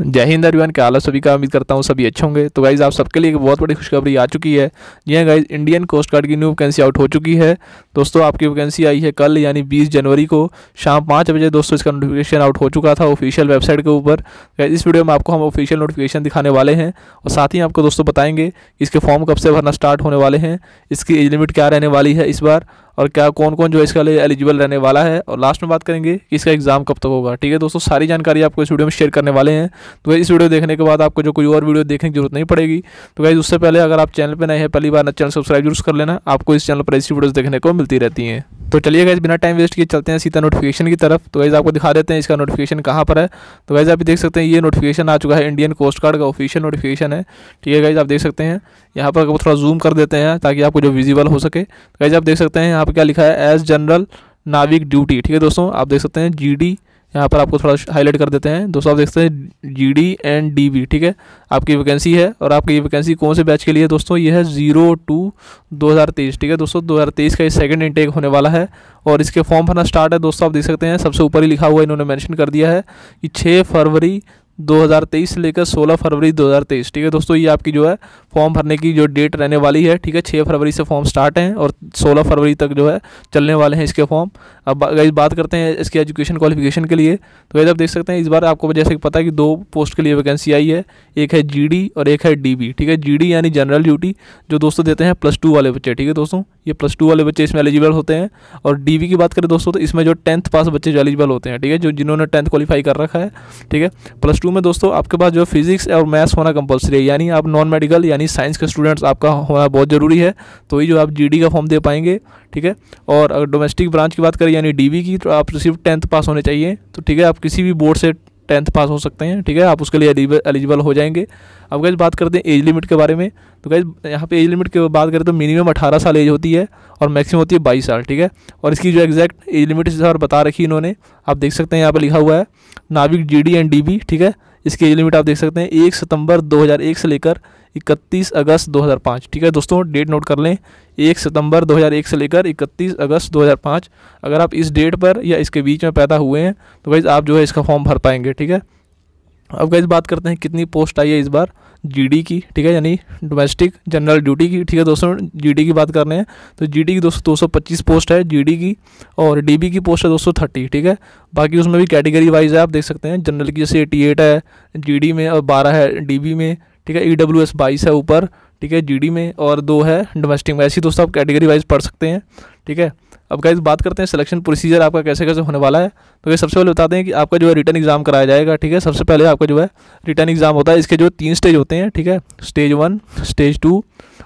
जय हिंद एवरीवन, क्या हाल है सभी का। उम्मीद करता हूँ सभी अच्छे होंगे। तो गाइज़ आप सबके लिए एक बहुत बड़ी खुशखबरी आ चुकी है। जी हाँ गाइज़, इंडियन कोस्ट गार्ड की न्यू वैकेंसी आउट हो चुकी है। दोस्तों आपकी वैकेंसी आई है कल यानी 20 जनवरी को शाम 5 बजे। दोस्तों इसका नोटिफिकेशन आउट हो चुका था ऑफिशियल वेबसाइट के ऊपर। इस वीडियो में आपको हम ऑफिशियल नोटिफिकेशन दिखाने वाले हैं और साथ ही आपको दोस्तों बताएंगे इसके फॉर्म कब से भरना स्टार्ट होने वाले हैं, इसकी एज लिमिट क्या रहने वाली है इस बार और क्या कौन कौन जो इसके लिए एलिजिबल रहने वाला है, और लास्ट में बात करेंगे कि इसका एग्जाम कब तक होगा। ठीक है दोस्तों, सारी जानकारी आपको इस वीडियो में शेयर करने वाले हैं। तो इस वीडियो देखने के बाद आपको जो कोई और वीडियो देखने की जरूरत नहीं पड़ेगी। तो गाइस उससे पहले अगर आप चैनल पर नए हैं, पहली बार ना चैनल सब्सक्राइब जरूर कर लेना, आपको इस चैनल पर ऐसी वीडियोस देखने को मिलती रहती हैं। तो चलिए गाइस बिना टाइम वेस्ट किए चलते हैं सीधा नोटिफिकेशन की तरफ। तो गाइस आपको दिखा देते हैं इसका नोटिफिकेशन कहाँ पर है। तो गाइस आप देख सकते हैं ये नोटिफिकेशन आ चुका है, इंडियन कोस्ट गार्ड का ऑफिशियल नोटिफिकेशन है। ठीक है गाइस आप देख सकते हैं, यहाँ पर थोड़ा जूम कर देते हैं ताकि आपको जो विजिबल हो सके। तो गाइस आप देख सकते हैं यहाँ पर क्या लिखा है, एज जनरल नाविक ड्यूटी। ठीक है दोस्तों आप देख सकते हैं GD, यहाँ पर आपको थोड़ा हाईलाइट कर देते हैं। दोस्तों आप देखते हैं GD एंड DB। ठीक है आपकी वैकेंसी है और आपकी ये वैकेंसी कौन से बैच के लिए है दोस्तों, ये है 02-2023। ठीक है दोस्तों 2023 का ये सेकंड इंटेक होने वाला है और इसके फॉर्म भरना स्टार्ट है। दोस्तों आप देख सकते हैं सबसे ऊपर ही लिखा हुआ इन्होंने मेंशन कर दिया है कि 6 फरवरी 2023 से लेकर 16 फरवरी 2023। ठीक है दोस्तों ये आपकी जो है फॉर्म भरने की जो डेट रहने वाली है। ठीक है 6 फरवरी से फॉर्म स्टार्ट हैं और 16 फरवरी तक जो है चलने वाले हैं इसके फॉर्म। अब गाइस बात करते हैं इसके एजुकेशन क्वालिफिकेशन के लिए। तो गाइस आप देख सकते हैं इस बार आपको जैसे कि पता है कि 2 पोस्ट के लिए वैकेंसी आई है, एक है GD और एक है DB। ठीक है GD यानी जनरल ड्यूटी जो दोस्तों देते हैं +2 वाले बच्चे। ठीक है दोस्तों ये +2 वाले बच्चे इसमें एलिजिबल होते हैं। और DB की बात करें दोस्तों तो इसमें जो 10th पास बच्चे जो एलिजिबल होते हैं, ठीक है जो जिन्होंने 10th क्वालिफाई कर रखा है। ठीक है +2 में दोस्तों आपके पास जो फिजिक्स और मैथ्स होना कंपलसरी है, यानी आप नॉन मेडिकल यानी साइंस के स्टूडेंट्स आपका होना बहुत ज़रूरी है, तो ही जो आप GD का फॉर्म दे पाएंगे। ठीक है और अगर डोमेस्टिक ब्रांच की बात करें यानी DB की, तो आप सिर्फ 10th पास होने चाहिए। तो ठीक है आप किसी भी बोर्ड से 10th पास हो सकते हैं। ठीक है आप उसके लिए एलिजिबल हो जाएंगे। अब गाइस बात करते हैं एज लिमिट के बारे में। तो गाइस यहाँ पे एज लिमिट की बात करें तो मिनिमम 18 साल एज होती है और मैक्सिमम होती है 22 साल। ठीक है और इसकी जो एग्जैक्ट एज लिमिट इस बार बता रखी इन्होंने, आप देख सकते हैं यहाँ पर लिखा हुआ है नाविक GD एंड DB। ठीक है इसकी एज लिमिट आप देख सकते हैं 1 सितंबर 2001 से लेकर 31 अगस्त 2005। ठीक है दोस्तों डेट नोट कर लें, 1 सितंबर 2001 से लेकर 31 अगस्त 2005। अगर आप इस डेट पर या इसके बीच में पैदा हुए हैं तो गाइस आप जो है इसका फॉर्म भर पाएंगे। ठीक है अब गाइस बात करते हैं कितनी पोस्ट आई है इस बार GD की। ठीक है यानी डोमेस्टिक जनरल ड्यूटी की। ठीक है दोस्तों GD की बात कर रहे हैं तो GD की दोस्तों 225 पोस्ट है GD की, और DB की पोस्ट है 230। ठीक है बाकी उसमें भी कैटेगरी वाइज है, आप देख सकते हैं जनरल की जैसे 88 है GD में और 12 है DB में। ठीक है EWS 22 है ऊपर, ठीक है GD में, और 2 है डोमेस्टिक में। ऐसी दोस्तों आप कैटेगरी वाइज पढ़ सकते हैं। ठीक है अब गाइस बात करते हैं सिलेक्शन प्रोसीजर आपका कैसे कैसे होने वाला है। तो ये सबसे पहले बताते हैं कि आपका जो है रिटन एग्जाम कराया जाएगा। ठीक है सबसे पहले आपका जो है रिटन एग्जाम होता है, इसके जो 3 स्टेज होते हैं। ठीक है स्टेज 1, स्टेज 2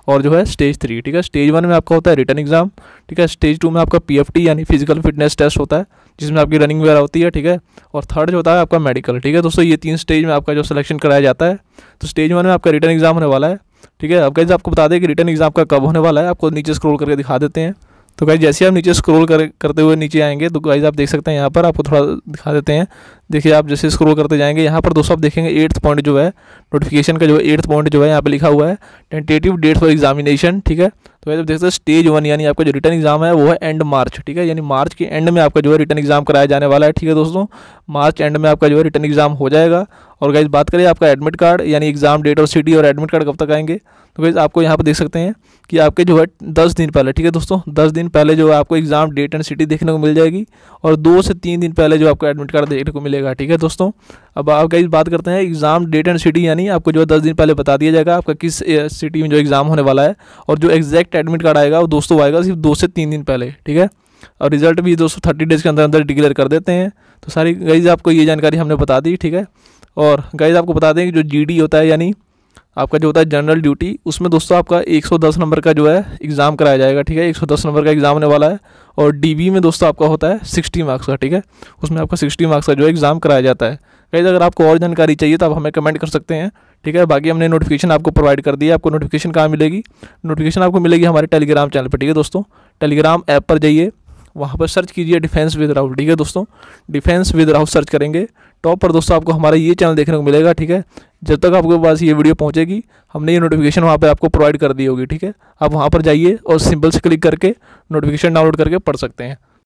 और जो है स्टेज 3। ठीक है स्टेज 1 में आपका होता है रिटन एग्जाम। ठीक है स्टेज 2 में आपका PFT यानी फिजिकल फिटनेस टेस्ट होता है जिसमें आपकी रनिंग वगैरह होती है। ठीक है और थर्ड जो होता है आपका मेडिकल। ठीक है दोस्तों ये 3 स्टेज में आपका जो सिलेक्शन कराया जाता है। तो स्टेज 1 में आपका रिटन एग्जाम होने वाला है। ठीक है अब गाइस आपको बता दें कि रिटन एग्जाम का कब होने वाला है, आपको नीचे स्क्रॉल करके दिखा देते हैं। तो गाइस जैसे आप नीचे स्क्रॉल करते हुए नीचे आएंगे तो गाइस आप देख सकते हैं यहाँ पर, आपको थोड़ा दिखा देते हैं। देखिए आप जैसे स्क्रॉल करते जाएंगे यहाँ पर दोस्तों आप देखेंगे 8th पॉइंट जो है नोटिफिकेशन का, जो 8th पॉइंट जो है यहाँ पे लिखा हुआ है टेंटेटिव डेट फॉर एग्जामिनेशन। ठीक है तो गाइस आप देख सकते हैं स्टेज 1 यानी आपका जो रिटन एग्जाम है वो है एंड मार्च। ठीक है यानी मार्च के एंड में आपका जो है रिटन एग्जाम कराया जाने वाला है। ठीक है दोस्तों मार्च एंड में आपका जो है रिटन एग्जाम हो जाएगा। और गाइस बात करें आपका एडमिट कार्ड यानी एग्जाम डेट और सिटी और एडमिट कार्ड कब तक आएंगे, तो गाइस आपको यहाँ पर देख सकते हैं कि आपके जो है 10 दिन पहले, ठीक है दोस्तों 10 दिन पहले जो है आपको एग्जाम डेट एंड सिटी देखने को मिल जाएगी, और 2 से 3 दिन पहले जो आपका एडमिट कार्ड देखने को मिलेगा। ठीक है दोस्तों अब आप गाइस बात करते हैं एग्जाम डेट एंड सिटी, यानी आपको जो है 10 दिन पहले बता दिया जाएगा आपका किस सिटी में जो एग्जाम होने वाला है, और जो एग्जैक्ट एडमिट कार्ड आएगा वो दोस्तों आएगा सिर्फ 2 से 3 दिन पहले। ठीक है और रिजल्ट भी दोस्तों 30 डेज के अंदर अंदर डिक्लेयर कर देते हैं। तो सारी गाइस आपको ये जानकारी हमने बता दी। ठीक है और गाइस आपको बता दें कि जो GD होता है यानी आपका जो होता है जनरल ड्यूटी, उसमें दोस्तों आपका 110 नंबर का जो है एग्ज़ाम कराया जाएगा। ठीक है 110 नंबर का एग्ज़ाम होने वाला है। और DB में दोस्तों आपका होता है 60 मार्क्स का। ठीक है उसमें आपका 60 मार्क्स का जो है एग्ज़ाम कराया जाता है। गाइस अगर आपको और जानकारी चाहिए तो आप हमें कमेंट कर सकते हैं। ठीक है बाकी हमने नोटिफिकेशन आपको प्रोवाइड कर दिया। आपको नोटिफिकेशन कहाँ मिलेगी, नोटिफिकेशन आपको मिलेगी हमारे टेलीग्राम चैनल पर। ठीक है दोस्तों टेलीग्राम ऐप पर जाइए, वहाँ पर सर्च कीजिए डिफेंस विद राहुल। ठीक है दोस्तों डिफेंस विद राहुल सर्च करेंगे, टॉप पर दोस्तों आपको हमारा ये चैनल देखने को मिलेगा। ठीक है जब तक आपके पास ये वीडियो पहुँचेगी हमने ये नोटिफिकेशन वहाँ पर आपको प्रोवाइड कर दी होगी। ठीक है आप वहाँ पर जाइए और सिंपल से क्लिक करके नोटिफिकेशन डाउनलोड करके पढ़ सकते हैं।